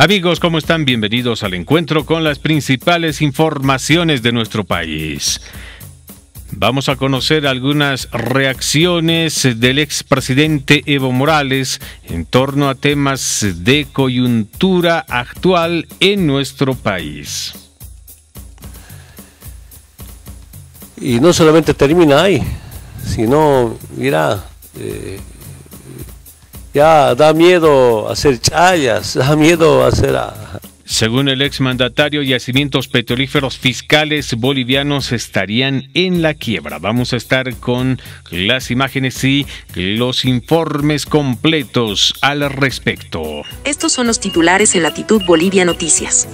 Amigos, ¿cómo están? Bienvenidos al encuentro con las principales informaciones de nuestro país. Vamos a conocer algunas reacciones del expresidente Evo Morales en torno a temas de coyuntura actual en nuestro país. Y no solamente termina ahí, sino, mira, ya da miedo hacer chayas, da miedo hacer... Según el exmandatario, yacimientos petrolíferos fiscales bolivianos estarían en la quiebra. Vamos a estar con las imágenes y los informes completos al respecto. Estos son los titulares en Latitud Bolivia Noticias.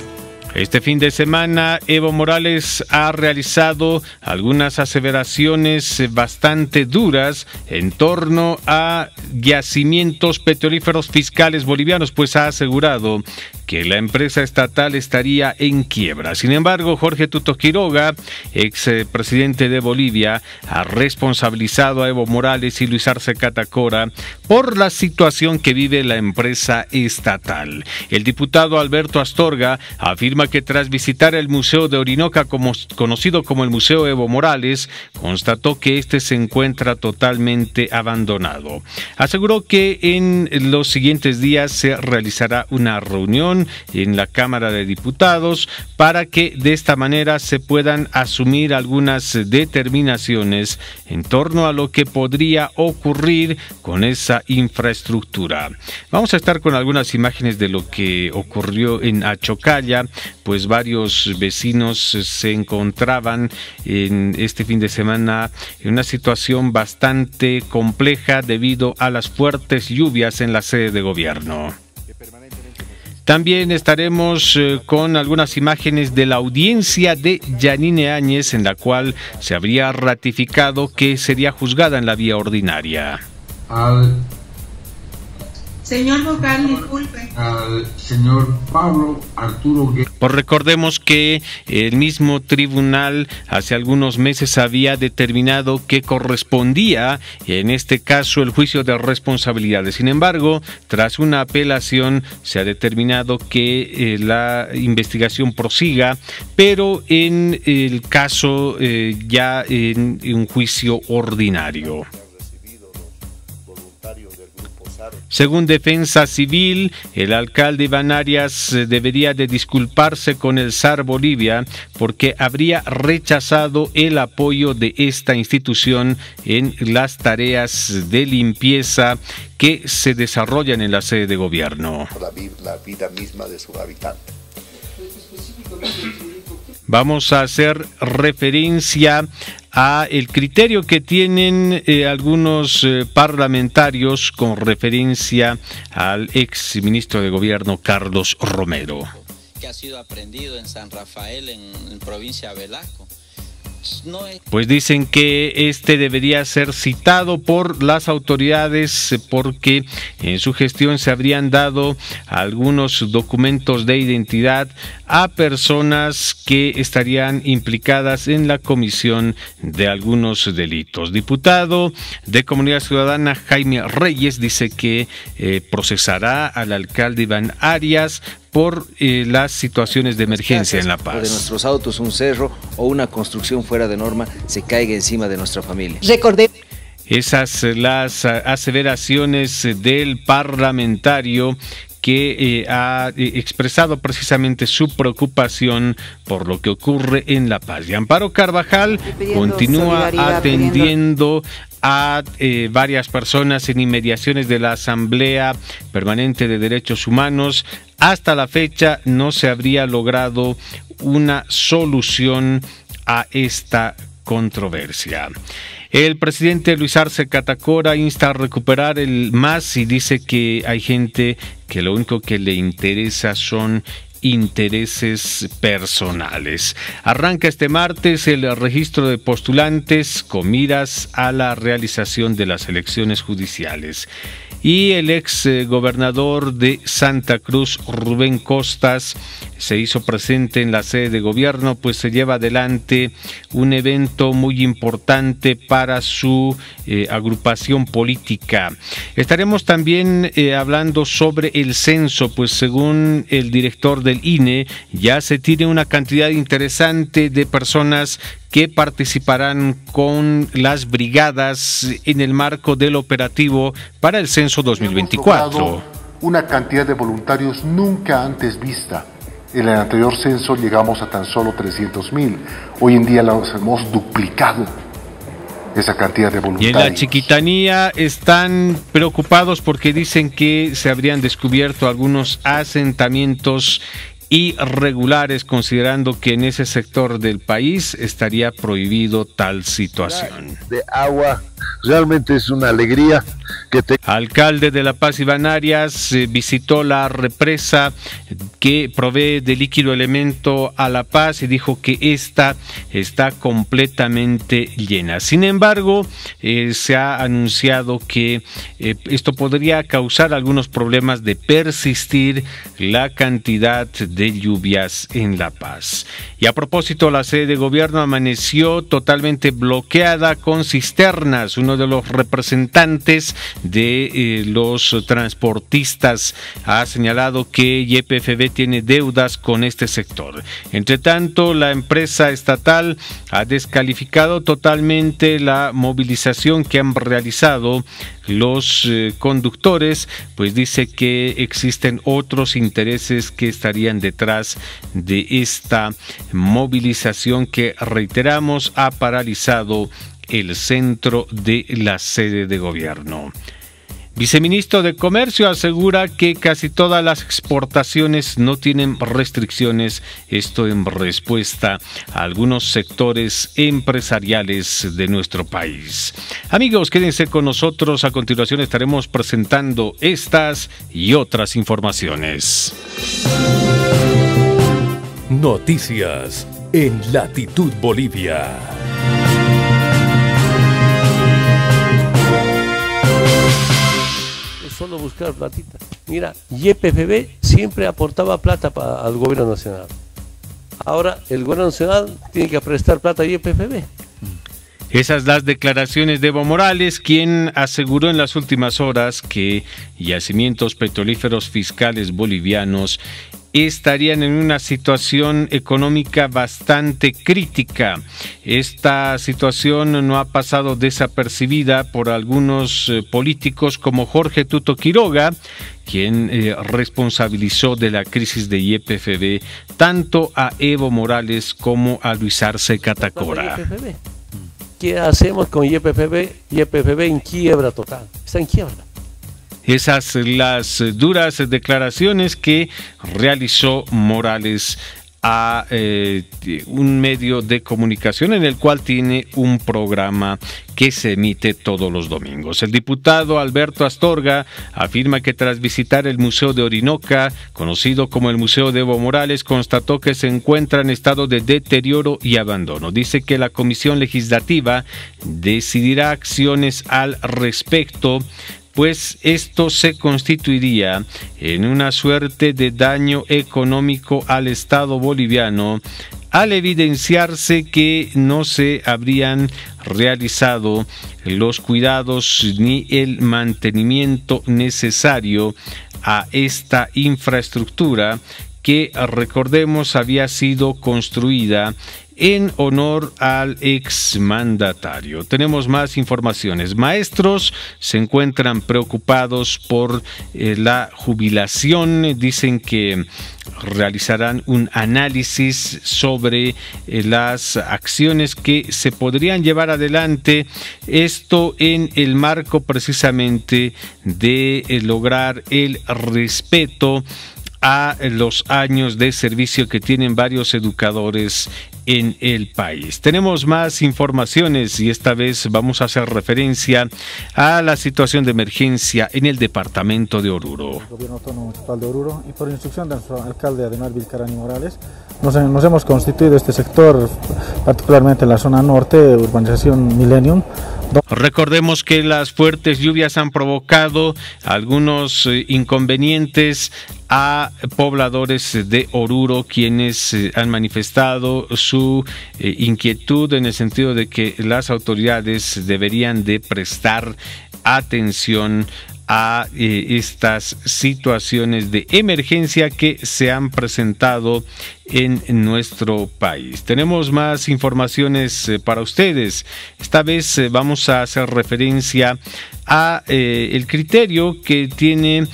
Este fin de semana, Evo Morales ha realizado algunas aseveraciones bastante duras en torno a yacimientos petrolíferos fiscales bolivianos, pues ha asegurado que la empresa estatal estaría en quiebra. Sin embargo, Jorge Tuto Quiroga, expresidente de Bolivia, ha responsabilizado a Evo Morales y Luis Arce Catacora por la situación que vive la empresa estatal. El diputado Alberto Astorga afirma que tras visitar el Museo de Orinoca, conocido como el Museo Evo Morales, constató que este se encuentra totalmente abandonado. Aseguró que en los siguientes días se realizará una reunión en la Cámara de Diputados para que de esta manera se puedan asumir algunas determinaciones en torno a lo que podría ocurrir con esa infraestructura. Vamos a estar con algunas imágenes de lo que ocurrió en Achocalla, pues varios vecinos se encontraban en este fin de semana en una situación bastante compleja debido a las fuertes lluvias en la sede de gobierno. También estaremos con algunas imágenes de la audiencia de Jeanine Áñez, en la cual se habría ratificado que sería juzgada en la vía ordinaria. Señor vocal, disculpe. Al señor Pablo Arturo Guerra. Pues recordemos que el mismo tribunal hace algunos meses había determinado que correspondía, en este caso, el juicio de responsabilidades. Sin embargo, tras una apelación se ha determinado que la investigación prosiga, pero en el caso ya en un juicio ordinario. Según Defensa Civil, el alcalde Iván Arias debería de disculparse con el SAR Bolivia porque habría rechazado el apoyo de esta institución en las tareas de limpieza que se desarrollan en la sede de gobierno. La vida misma de su habitante. Vamos a hacer referencia a el criterio que tienen algunos parlamentarios con referencia al ex ministro de Gobierno Carlos Romero. Que ha sido aprendido en San Rafael, en provincia de Velasco. Pues dicen que este debería ser citado por las autoridades porque en su gestión se habrían dado algunos documentos de identidad a personas que estarían implicadas en la comisión de algunos delitos. Diputado de Comunidad Ciudadana Jaime Reyes dice que procesará al alcalde Iván Arias por las situaciones de emergencia en La Paz. O de nuestros autos, un cerro o una construcción fuera de norma se caiga encima de nuestra familia. Recordé. Esas las aseveraciones del parlamentario que ha expresado precisamente su preocupación por lo que ocurre en La Paz. Y Amparo Carvajal continúa atendiendo a varias personas en inmediaciones de la Asamblea Permanente de Derechos Humanos. Hasta la fecha no se habría logrado una solución a esta controversia. El presidente Luis Arce Catacora insta a recuperar el MAS y dice que hay gente que lo único que le interesa son intereses personales. Arranca este martes el registro de postulantes con miras a la realización de las elecciones judiciales. Y el ex gobernador de Santa Cruz, Rubén Costas, se hizo presente en la sede de gobierno, pues se lleva adelante un evento muy importante para su agrupación política. Estaremos también hablando sobre el censo, pues según el director del INE, ya se tiene una cantidad interesante de personas que participarán con las brigadas en el marco del operativo para el censo 2024. Una cantidad de voluntarios nunca antes vista. En el anterior censo llegamos a tan solo 300.000. Hoy en día los hemos duplicado, esa cantidad de voluntarios. Y en la Chiquitanía están preocupados porque dicen que se habrían descubierto algunos asentamientos irregulares, considerando que en ese sector del país estaría prohibido tal situación. De agua, realmente es una alegría que te... Alcalde de La Paz, Iván Arias, visitó la represa que provee de líquido elemento a La Paz y dijo que esta está completamente llena. Sin embargo, se ha anunciado que esto podría causar algunos problemas de persistir la cantidad de lluvias en La Paz. Y a propósito, la sede de gobierno amaneció totalmente bloqueada con cisternas. Uno de los representantes de los transportistas ha señalado que YPFB tiene deudas con este sector. Entre tanto, la empresa estatal ha descalificado totalmente la movilización que han realizado los conductores, pues dice que existen otros intereses que estarían detrás de esta movilización que, reiteramos, ha paralizado el centro de la sede de gobierno. Viceministro de Comercio asegura que casi todas las exportaciones no tienen restricciones, esto en respuesta a algunos sectores empresariales de nuestro país. Amigos, quédense con nosotros, a continuación estaremos presentando estas y otras informaciones. Noticias en Latitud Bolivia. Solo buscar platita. Mira, YPFB siempre aportaba plata al gobierno nacional. Ahora el gobierno nacional tiene que prestar plata a YPFB. Esas las declaraciones de Evo Morales, quien aseguró en las últimas horas que yacimientos petrolíferos fiscales bolivianos estarían en una situación económica bastante crítica. Esta situación no ha pasado desapercibida por algunos políticos como Jorge Tuto Quiroga, quien responsabilizó de la crisis de YPFB tanto a Evo Morales como a Luis Arce Catacora. ¿Qué hacemos con YPFB? YPFB en quiebra total, está en quiebra. Esas las duras declaraciones que realizó Morales a un medio de comunicación en el cual tiene un programa que se emite todos los domingos. El diputado Alberto Astorga afirma que tras visitar el Museo de Orinoca, conocido como el Museo de Evo Morales, constató que se encuentra en estado de deterioro y abandono. Dice que la Comisión Legislativa decidirá acciones al respecto, pues esto se constituiría en una suerte de daño económico al Estado boliviano al evidenciarse que no se habrían realizado los cuidados ni el mantenimiento necesario a esta infraestructura que, recordemos, había sido construida en honor al exmandatario. Tenemos más informaciones. Maestros se encuentran preocupados por la jubilación. Dicen que realizarán un análisis sobre las acciones que se podrían llevar adelante. Esto en el marco precisamente de lograr el respeto a los años de servicio que tienen varios educadores en el país. Tenemos más informaciones y esta vez vamos a hacer referencia a la situación de emergencia en el departamento de Oruro. El gobierno autónomo municipal de Oruro y por instrucción de nuestro alcalde Ademar Vilcarani Morales nos hemos constituido este sector, particularmente en la zona norte, urbanización Millennium, Recordemos que las fuertes lluvias han provocado algunos inconvenientes a pobladores de Oruro, quienes han manifestado su inquietud en el sentido de que las autoridades deberían de prestar atención a estas situaciones de emergencia que se han presentado en nuestro país. Tenemos más informaciones para ustedes. Esta vez vamos a hacer referencia a el criterio que tiene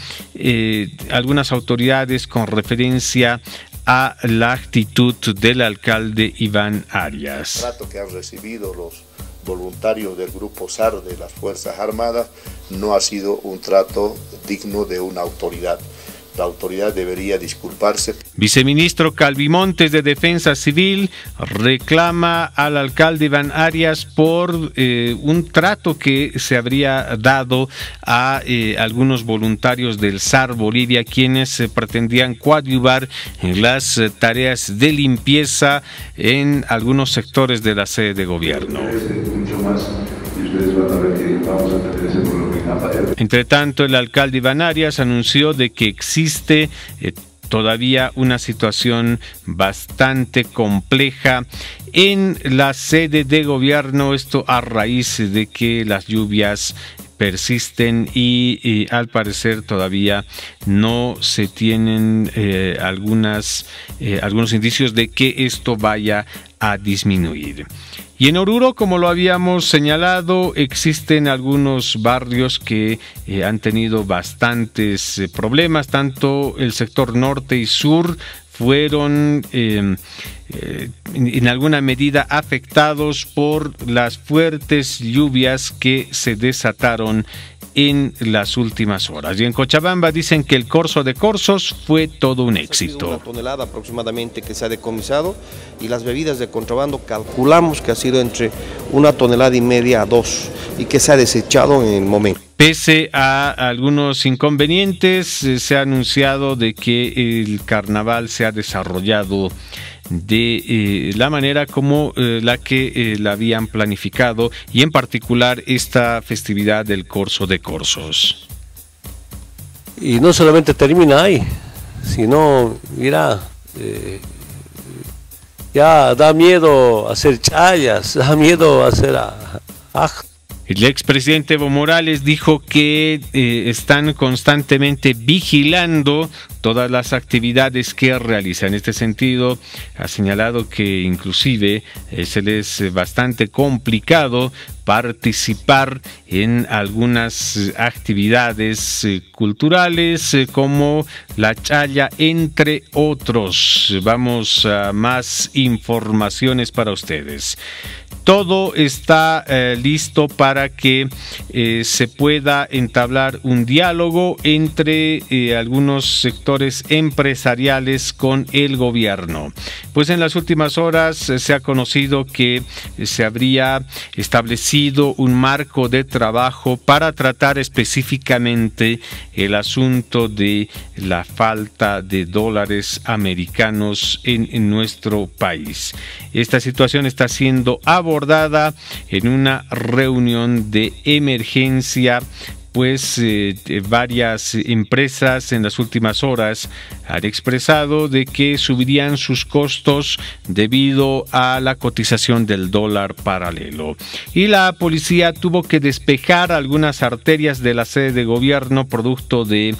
algunas autoridades con referencia a la actitud del alcalde Iván Arias. El trato que han recibido los voluntarios del grupo SAR de las Fuerzas Armadas no ha sido un trato digno de una autoridad. La autoridad debería disculparse. Viceministro Calvimontes de Defensa Civil reclama al alcalde Iván Arias por un trato que se habría dado a algunos voluntarios del SAR Bolivia, quienes pretendían coadyuvar en las tareas de limpieza en algunos sectores de la sede de gobierno. Entre tanto, el alcalde Iván Arias anunció de que existe todavía una situación bastante compleja en la sede de gobierno, esto a raíz de que las lluvias persisten y al parecer todavía no se tienen algunos indicios de que esto vaya a disminuir. Y en Oruro, como lo habíamos señalado, existen algunos barrios que han tenido bastantes problemas, tanto el sector norte y sur fueron en alguna medida afectados por las fuertes lluvias que se desataron en las últimas horas. Y en Cochabamba dicen que el corso de corsos fue todo un éxito. Una tonelada aproximadamente que se ha decomisado, y las bebidas de contrabando calculamos que ha sido entre 1,5 a 2 toneladas y que se ha desechado en el momento. Pese a algunos inconvenientes, se ha anunciado de que el carnaval se ha desarrollado de la manera como la que la habían planificado, y en particular esta festividad del corso de corsos. Y no solamente termina ahí, sino, mira, ya da miedo hacer chayas, da miedo hacer actos. El expresidente Evo Morales dijo que están constantemente vigilando todas las actividades que realizan. En este sentido, ha señalado que inclusive se les es bastante complicado participar en algunas actividades culturales como la chaya, entre otros. Vamos a más informaciones para ustedes. Todo está listo para que se pueda entablar un diálogo entre algunos sectores empresariales con el gobierno. Pues en las últimas horas se ha conocido que se habría establecido un marco de trabajo para tratar específicamente el asunto de la falta de dólares americanos en nuestro país. Esta situación está siendo abordada en una reunión de emergencia, pues varias empresas en las últimas horas han expresado de que subirían sus costos debido a la cotización del dólar paralelo. Y la policía tuvo que despejar algunas arterias de la sede de gobierno producto de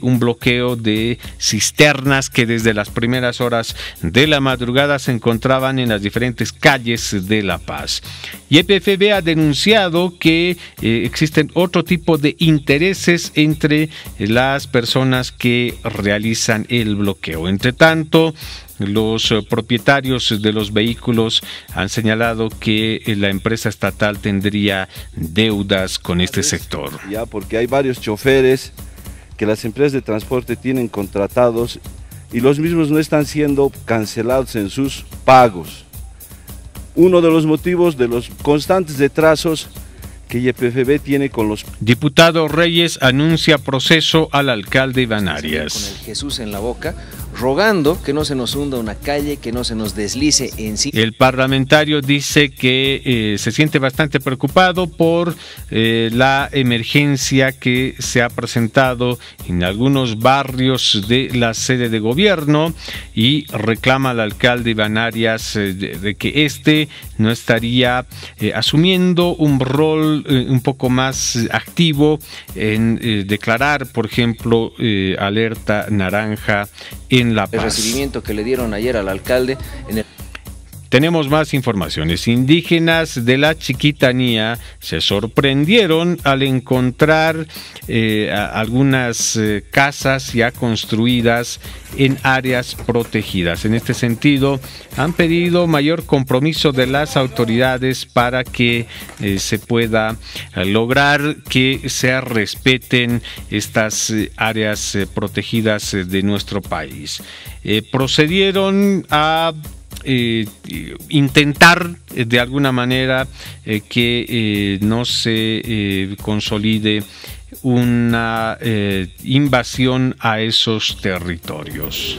un bloqueo de cisternas que desde las primeras horas de la madrugada se encontraban en las diferentes calles de La Paz. YPFB ha denunciado que existen otro tipo de intereses entre las personas que realizan el bloqueo. Entre tanto, los propietarios de los vehículos han señalado que la empresa estatal tendría deudas con este sector. Ya, porque hay varios choferes que las empresas de transporte tienen contratados y los mismos no están siendo cancelados en sus pagos. Uno de los motivos de los constantes retrasos que YPFB tiene con los... Diputado Reyes anuncia proceso al alcalde Iván Arias. Con el Jesús en la boca, rogando que no se nos hunda una calle, que no se nos deslice en sí. El parlamentario dice que se siente bastante preocupado por la emergencia que se ha presentado en algunos barrios de la sede de gobierno y reclama al alcalde Iván Arias de que este no estaría asumiendo un rol un poco más activo en declarar, por ejemplo, alerta naranja en La Paz. El recibimiento que le dieron ayer al alcalde en el... Tenemos más informaciones. Indígenas de la Chiquitanía se sorprendieron al encontrar algunas casas ya construidas en áreas protegidas. En este sentido, han pedido mayor compromiso de las autoridades para que se pueda lograr que se respeten estas áreas protegidas de nuestro país. Procedieron a intentar de alguna manera que no se consolide una invasión a esos territorios.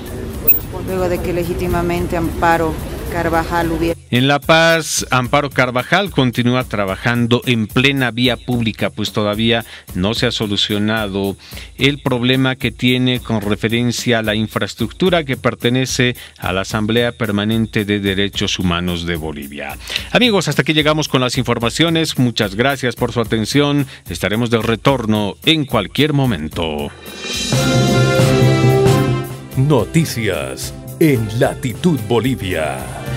Luego de que legítimamente Amparo Carvajal hubiera... En La Paz, Amparo Carvajal continúa trabajando en plena vía pública, pues todavía no se ha solucionado el problema que tiene con referencia a la infraestructura que pertenece a la Asamblea Permanente de Derechos Humanos de Bolivia. Amigos, hasta aquí llegamos con las informaciones. Muchas gracias por su atención. Estaremos de retorno en cualquier momento. Noticias en Latitud Bolivia.